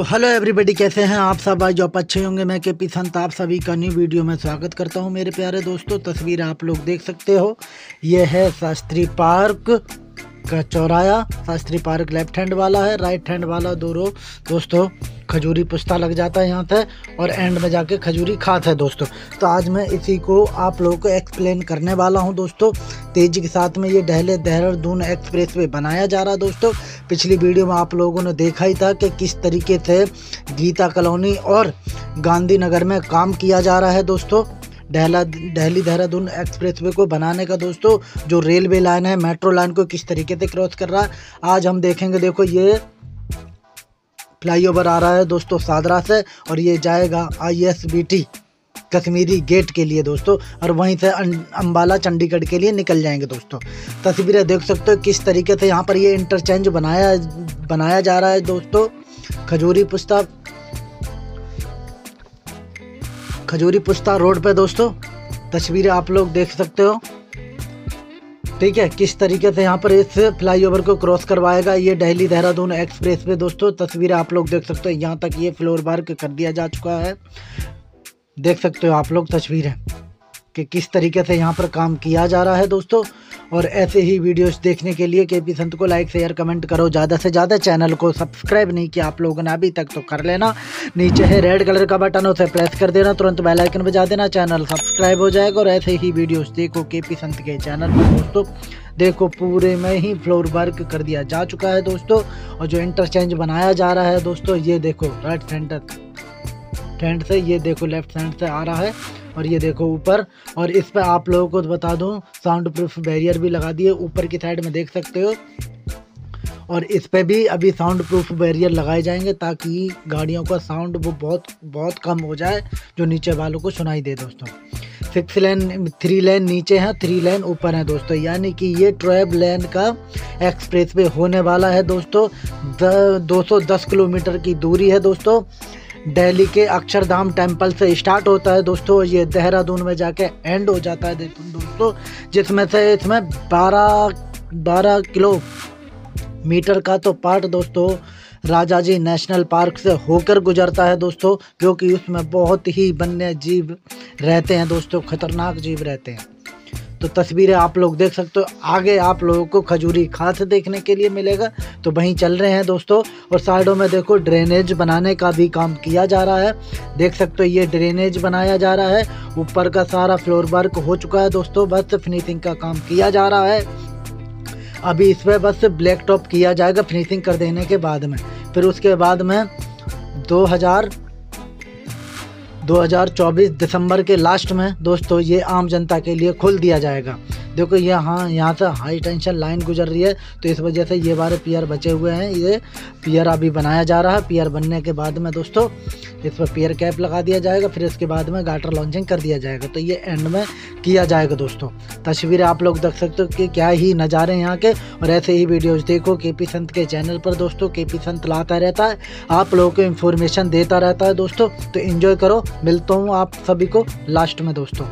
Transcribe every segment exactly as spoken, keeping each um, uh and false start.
तो hello everybody, कैसे हैं आप सब। आज आप अच्छे होंगे। मैं के पी संत आप सभी का न्यू वीडियो में स्वागत करता हूं। मेरे प्यारे दोस्तों, तस्वीर आप लोग देख सकते हो, यह है शास्त्री पार्क का चौराया। शास्त्री पार्क लेफ्ट हैंड वाला है, राइट हैंड वाला दो रो दोस्तों खजूरी पुस्ता लग जाता है यहाँ से, और एंड में जाके खजूरी खास है दोस्तों। तो आज मैं इसी को आप लोगों को एक्सप्लेन करने वाला हूँ दोस्तों। तेज़ी के साथ में ये दिल्ली देहरादून एक्सप्रेसवे बनाया जा रहा है दोस्तों। पिछली वीडियो में आप लोगों ने देखा ही था कि किस तरीके से गीता कॉलोनी और गांधीनगर में काम किया जा रहा है दोस्तों। दिल्ली दिल्ली देहरादून एक्सप्रेसवे को बनाने का दोस्तों, जो रेलवे लाइन है, मेट्रो लाइन को किस तरीके से क्रॉस कर रहा है, आज हम देखेंगे। देखो, ये फ्लाईओवर आ रहा है दोस्तों सादरा से, और ये जाएगा I S B T Kashmiri gate के लिए दोस्तों, और वहीं से अंबाला चंडीगढ़ के लिए निकल जाएंगे दोस्तों। तस्वीरें देख सकते हो किस तरीके से यहाँ पर ये इंटरचेंज बनाया बनाया जा रहा है दोस्तों। खजूरी पुस्ता खजूरी पुस्ता रोड पे दोस्तों तस्वीरें आप लोग देख सकते हो। ठीक है, किस तरीके से यहाँ पर इस फ्लाईओवर को क्रॉस करवाएगा ये दिल्ली देहरादून एक्सप्रेस वे दोस्तों। तस्वीरें आप लोग देख सकते हो, यहाँ तक ये फ्लोर वर्क कर दिया जा चुका है। देख सकते हो आप लोग तस्वीरें कि किस तरीके से यहाँ पर काम किया जा रहा है दोस्तों। और ऐसे ही वीडियोस देखने के लिए के पी संत को लाइक शेयर कमेंट करो ज़्यादा से ज़्यादा। चैनल को सब्सक्राइब नहीं किया आप लोगों ने अभी तक तो कर लेना। नीचे है रेड कलर का बटन, उसे प्रेस कर देना, तुरंत बेल आइकन बजा देना, चैनल सब्सक्राइब हो जाएगा। और ऐसे ही वीडियोस देखो के पी संत के चैनल पर दोस्तों। देखो, पूरे में ही फ्लोर वर्क कर दिया जा चुका है दोस्तों। और जो इंटरचेंज बनाया जा रहा है दोस्तों, ये देखो राइट सेंटर हैंड से, ये देखो लेफ्ट हैंड से आ रहा है, और ये देखो ऊपर। और इस पर आप लोगों को तो बता दूं, साउंड प्रूफ बैरियर भी लगा दिए ऊपर की साइड में, देख सकते हो। और इस पर भी अभी साउंड प्रूफ बैरियर लगाए जाएंगे ताकि गाड़ियों का साउंड वो बहुत बहुत कम हो जाए, जो नीचे वालों को सुनाई दे दोस्तों। सिक्स लेन थ्री लेन नीचे है, थ्री लेन ऊपर है दोस्तों, यानी कि ये ट्वेल्व लेन का एक्सप्रेसवे होने वाला है दोस्तों। दो सौ दस किलोमीटर की दूरी है दोस्तों। दिल्ली के अक्षरधाम टेम्पल से स्टार्ट होता है दोस्तों, ये देहरादून में जाके एंड हो जाता है दोस्तों, जिसमें से इसमें बारह बारह किलोमीटर का तो पार्ट दोस्तों राजाजी नेशनल पार्क से होकर गुजरता है दोस्तों, जो कि उसमें बहुत ही वन्य जीव रहते हैं दोस्तों, खतरनाक जीव रहते हैं। तो तस्वीरें आप लोग देख सकते हो। आगे आप लोगों को खजूरी खास देखने के लिए मिलेगा, तो वहीं चल रहे हैं दोस्तों। और साइडों में देखो ड्रेनेज बनाने का भी काम किया जा रहा है, देख सकते हो ये ड्रेनेज बनाया जा रहा है। ऊपर का सारा फ्लोर वर्क हो चुका है दोस्तों, बस फिनिशिंग का काम किया जा रहा है अभी। इस पर बस ब्लैक टॉप किया जाएगा फिनिशिंग कर देने के बाद में, फिर उसके बाद में दो हज़ार दो हज़ार चौबीस दिसंबर के लास्ट में दोस्तों ये आम जनता के लिए खोल दिया जाएगा। देखो यहाँ यहाँ से हाई टेंशन लाइन गुजर रही है, तो इस वजह से ये बारे पियर बचे हुए हैं, ये पियर अभी बनाया जा रहा है। पियर बनने के बाद में दोस्तों इस पर पियर कैप लगा दिया जाएगा, फिर इसके बाद में गाटर लॉन्चिंग कर दिया जाएगा, तो ये एंड में किया जाएगा दोस्तों। तस्वीरें आप लोग देख सकते हो कि क्या ही नज़ारे यहाँ के। और ऐसे ही वीडियोज़ देखो के पी संत के चैनल पर दोस्तों। के पी संत लाता रहता है, आप लोगों को इन्फॉर्मेशन देता रहता है दोस्तों, तो इन्जॉय करो। मिलता हूँ आप सभी को लास्ट में दोस्तों।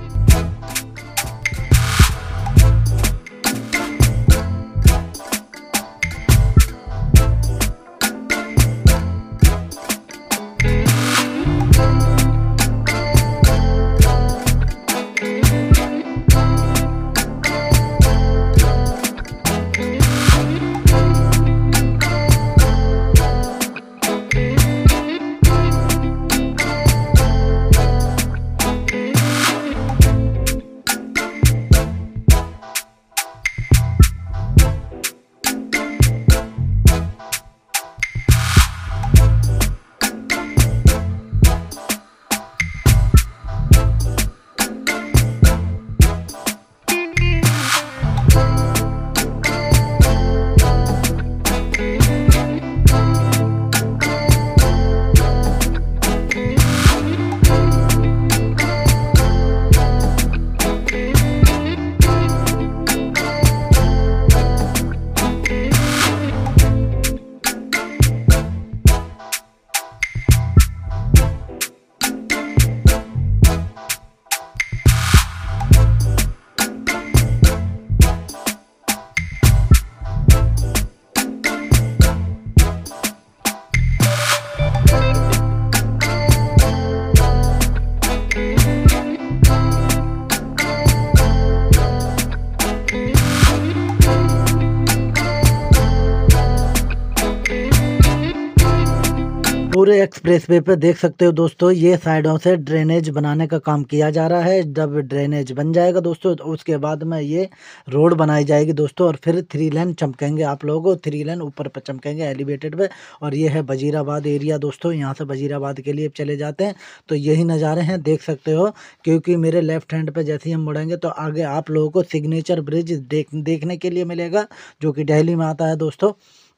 एक्सप्रेसवे पर देख सकते हो दोस्तों, ये साइडों से ड्रेनेज बनाने का काम किया जा रहा है। जब ड्रेनेज बन जाएगा दोस्तों तो उसके बाद में ये रोड बनाई जाएगी दोस्तों, और फिर थ्री लेन चमकेंगे आप लोगों, थ्री लेन ऊपर पर चमकेंगे एलिवेटेड पे। और ये है वजीराबाद एरिया दोस्तों, यहाँ से वजीराबाद के लिए चले जाते हैं तो यही नज़ारे हैं, देख सकते हो। क्योंकि मेरे लेफ्ट हैंड पर जैसे ही हम मुड़ेंगे तो आगे आप लोगों को सिग्नेचर ब्रिज देख देखने के लिए मिलेगा, जो कि दिल्ली में आता है दोस्तों,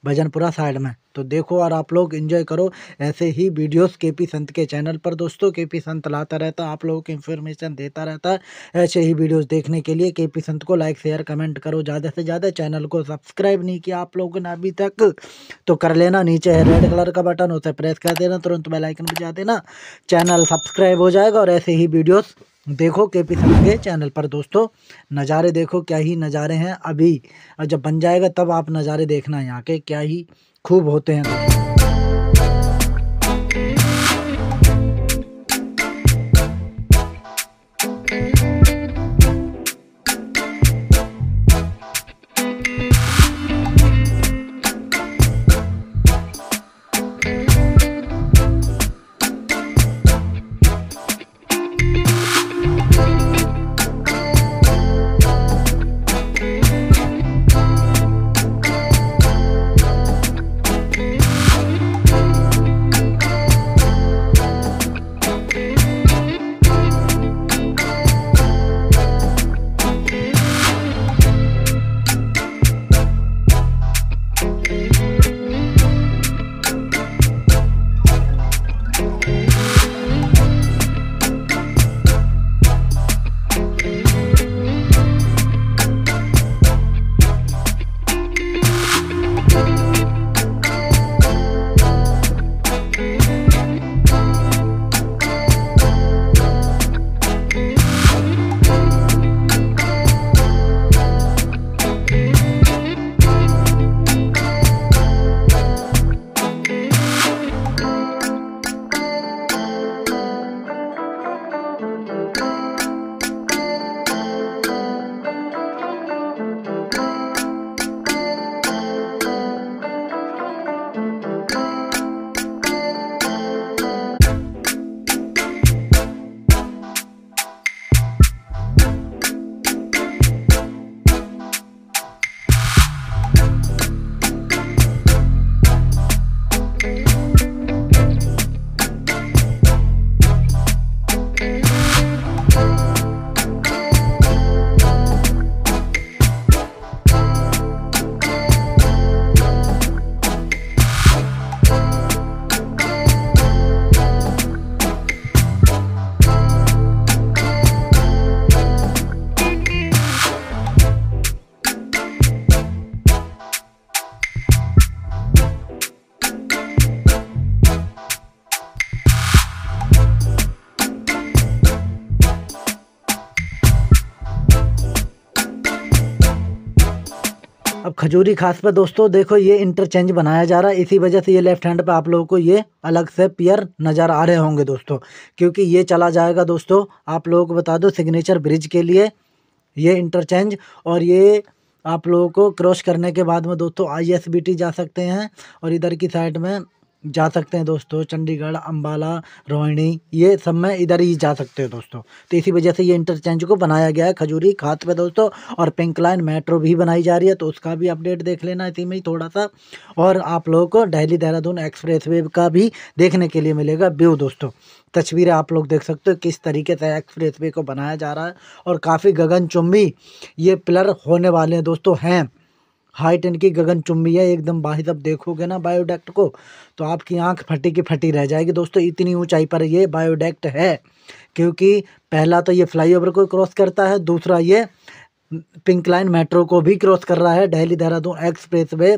भजनपुरा साइड में। तो देखो और आप लोग एंजॉय करो ऐसे ही वीडियोस के पी संत के चैनल पर दोस्तों। के पी संत लाता रहता है, आप लोगों की इन्फॉर्मेशन देता रहता है। ऐसे ही वीडियोस देखने के लिए के पी संत को लाइक शेयर कमेंट करो ज़्यादा से ज़्यादा। चैनल को सब्सक्राइब नहीं किया आप लोगों ने अभी तक तो कर लेना, नीचे है रेड कलर का बटन, उसे प्रेस कर देना, तुरंत बेल आइकन बजा देना, चैनल सब्सक्राइब हो जाएगा। और ऐसे ही वीडियोज़ देखो के पी संत के चैनल पर दोस्तों। नज़ारे देखो क्या ही नज़ारे हैं, अभी जब बन जाएगा तब आप नज़ारे देखना यहाँ के क्या ही खूब होते हैं। अब खजूरी खास पर दोस्तों देखो ये इंटरचेंज बनाया जा रहा है, इसी वजह से ये लेफ्ट हैंड पे आप लोगों को ये अलग से पियर नज़र आ रहे होंगे दोस्तों, क्योंकि ये चला जाएगा दोस्तों। आप लोगों को बता दो सिग्नेचर ब्रिज के लिए ये इंटरचेंज, और ये आप लोगों को क्रॉस करने के बाद में दोस्तों आई एस बी टी जा सकते हैं, और इधर की साइड में जा सकते हैं दोस्तों चंडीगढ़, अंबाला, रोहिणी, ये सब में इधर ही जा सकते हो दोस्तों। तो इसी वजह से ये इंटरचेंज को बनाया गया है खजूरी खास पे दोस्तों। और पिंक लाइन मेट्रो भी बनाई जा रही है, तो उसका भी अपडेट देख लेना इसी में ही थोड़ा सा। और आप लोगों को दिल्ली देहरादून एक्सप्रेसवे का भी देखने के लिए मिलेगा व्यू दोस्तों। तस्वीरें आप लोग देख सकते हो किस तरीके से एक्सप्रेसवे को बनाया जा रहा है, और काफ़ी गगनचुम्बी ये पिलर होने वाले हैं दोस्तों, हैं हाइट इनकी गगनचुम्बी है एकदम। भाई साहब देखोगे ना बायोडेक्ट को तो आपकी आंख फटी की फटी रह जाएगी दोस्तों, इतनी ऊंचाई पर ये बायोडेक्ट है। क्योंकि पहला तो ये फ्लाईओवर को क्रॉस करता है, दूसरा ये पिंक लाइन मेट्रो को भी क्रॉस कर रहा है दिल्ली देहरादून एक्सप्रेसवे,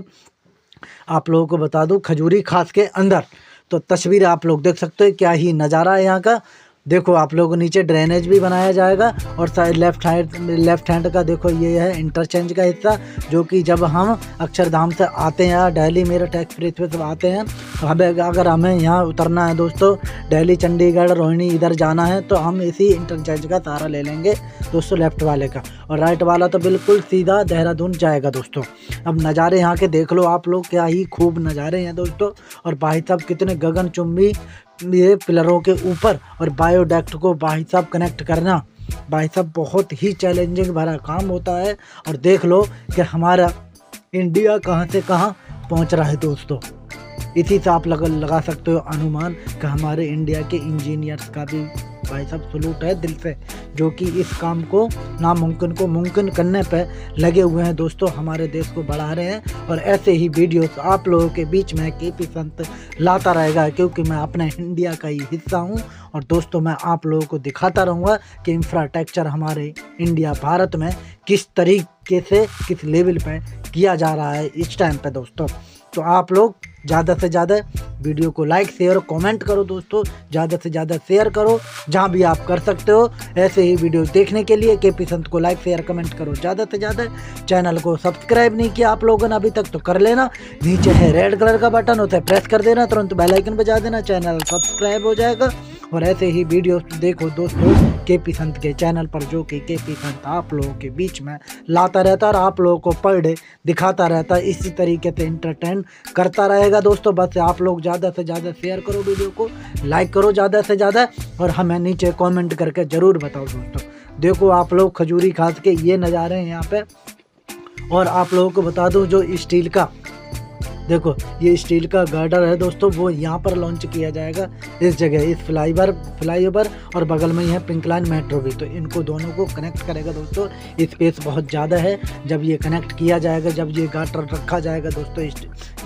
आप लोगों को बता दूं खजूरी खास के अंदर। तो तस्वीरें आप लोग देख सकते हो क्या ही नज़ारा है यहाँ का। देखो आप लोगों नीचे ड्रेनेज भी बनाया जाएगा और लेफ्ट हैंड लेफ्ट हैंड का देखो ये है इंटरचेंज का हिस्सा, जो कि जब हम अक्षरधाम से आते हैं दिल्ली मेरठ एक्सप्रेसवे से आते हैं, हमें अगर हमें यहाँ उतरना है दोस्तों दिल्ली चंडीगढ़ रोहिणी इधर जाना है तो हम इसी इंटरचेंज का सहारा ले लेंगे दोस्तों, लेफ्ट वाले का। और राइट वाला तो बिल्कुल सीधा देहरादून जाएगा दोस्तों। अब नज़ारे यहाँ के देख लो आप लोग, क्या ही खूब नज़ारे हैं दोस्तों। और भाई साहब कितने गगनचुम्बी ये पिलरों के ऊपर, और बायोडक्ट को भाई साहब कनेक्ट करना भाई साहब बहुत ही चैलेंजिंग भरा काम होता है। और देख लो कि हमारा इंडिया कहाँ से कहाँ पहुँच रहा है दोस्तों। इसी से आप लग, लगा सकते हो अनुमान कि हमारे इंडिया के इंजीनियर्स का भी भाई साहब सलूट है दिल से, जो कि इस काम को नामुमकिन को मुमकिन करने पे लगे हुए हैं दोस्तों, हमारे देश को बढ़ा रहे हैं। और ऐसे ही वीडियोस आप लोगों के बीच में के पी संत लाता रहेगा, क्योंकि मैं अपने इंडिया का ही हिस्सा हूं। और दोस्तों मैं आप लोगों को दिखाता रहूँगा कि इंफ्रास्ट्रक्चर हमारे इंडिया भारत में किस तरीके से किस लेवल पर किया जा रहा है इस टाइम पर दोस्तों। तो आप लोग ज़्यादा से ज़्यादा वीडियो को लाइक शेयर कमेंट करो दोस्तों, ज़्यादा से ज़्यादा शेयर करो जहाँ भी आप कर सकते हो। ऐसे ही वीडियो देखने के लिए के पी संत को लाइक शेयर कमेंट करो ज़्यादा से ज़्यादा। चैनल को सब्सक्राइब नहीं किया आप लोगों ने अभी तक तो कर लेना, नीचे है रेड कलर का बटन उसे प्रेस कर देना, तुरंत बेल आइकन बजा देना, चैनल सब्सक्राइब हो जाएगा। और ऐसे ही वीडियो देखो दोस्तों के पी संत के चैनल पर, जो कि के पी संत आप लोगों के बीच में लाता रहता है और आप लोगों को पर डे दिखाता रहता है, इसी तरीके से इंटरटेन करता रहेगा दोस्तों। बस आप लोग ज़्यादा से ज़्यादा शेयर करो वीडियो को, लाइक करो ज़्यादा से ज़्यादा, और हमें नीचे कमेंट करके ज़रूर बताओ दोस्तों। देखो आप लोग खजूरी खास के ये नज़ारे हैं यहाँ पे। और आप लोगों को बता दूँ जो स्टील का देखो ये स्टील का गर्डर है दोस्तों, वो यहाँ पर लॉन्च किया जाएगा इस जगह, इस फ्लाईओवर फ्लाईओवर और बगल में ही है पिंक लाइन मेट्रो भी, तो इनको दोनों को कनेक्ट करेगा दोस्तों। स्पेस बहुत ज़्यादा है जब ये कनेक्ट किया जाएगा, जब ये गाटर रखा जाएगा दोस्तों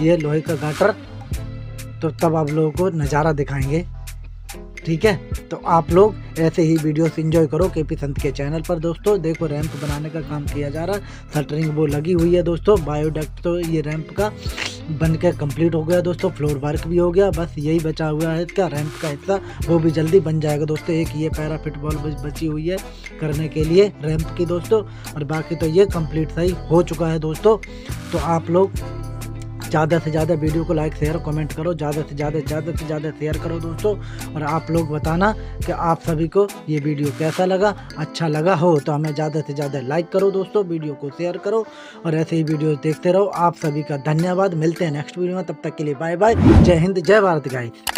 ये लोहे का गाटर, तो तब आप लोगों को नज़ारा दिखाएंगे, ठीक है। तो आप लोग ऐसे ही वीडियोस एंजॉय करो के पी संत के चैनल पर दोस्तों। देखो रैंप बनाने का काम किया जा रहा है, शटरिंग वो लगी हुई है दोस्तों, बायोडक्ट तो ये रैंप का बन के कम्प्लीट हो गया दोस्तों, फ्लोर वर्क भी हो गया, बस यही बचा हुआ है इसका रैंप का हिस्सा, वो भी जल्दी बन जाएगा दोस्तों। एक ये पैराफिट बॉल बची हुई है करने के लिए रैंप की दोस्तों, और बाकी तो ये कम्प्लीट सही हो चुका है दोस्तों। तो आप लोग ज़्यादा से ज़्यादा वीडियो को लाइक शेयर कमेंट करो ज़्यादा से ज़्यादा ज़्यादा से ज़्यादा शेयर करो दोस्तों। और आप लोग बताना कि आप सभी को ये वीडियो कैसा लगा, अच्छा लगा हो तो हमें ज़्यादा से ज़्यादा लाइक करो दोस्तों, वीडियो को शेयर करो और ऐसे ही वीडियो देखते रहो। आप सभी का धन्यवाद, मिलते हैं नेक्स्ट वीडियो में, तब तक के लिए बाय बाय, जय हिंद जय भारत गाइस।